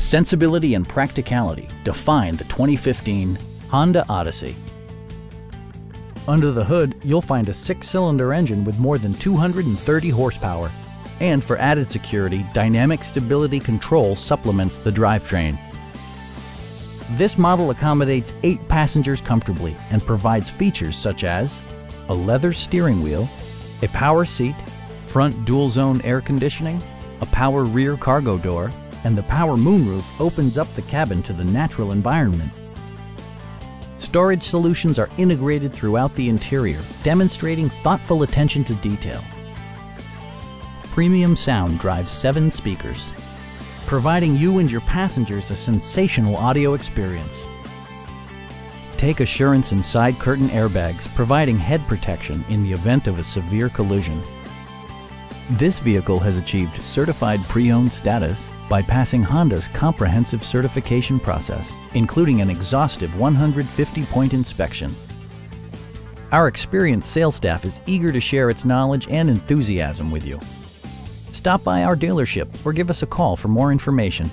Sensibility and practicality define the 2015 Honda Odyssey. Under the hood, you'll find a 6-cylinder engine with more than 230 horsepower. And for added security, dynamic stability control supplements the drivetrain. This model accommodates 8 passengers comfortably and provides features such as a leather steering wheel, a power seat, front dual-zone air conditioning, a power rear cargo door, and the power moonroof opens up the cabin to the natural environment. Storage solutions are integrated throughout the interior, demonstrating thoughtful attention to detail. Premium sound drives 7 speakers, providing you and your passengers a sensational audio experience. Take assurance in side curtain airbags, providing head protection in the event of a severe collision. This vehicle has achieved certified pre-owned status by passing Honda's comprehensive certification process, including an exhaustive 150-point inspection. Our experienced sales staff is eager to share its knowledge and enthusiasm with you. Stop by our dealership or give us a call for more information.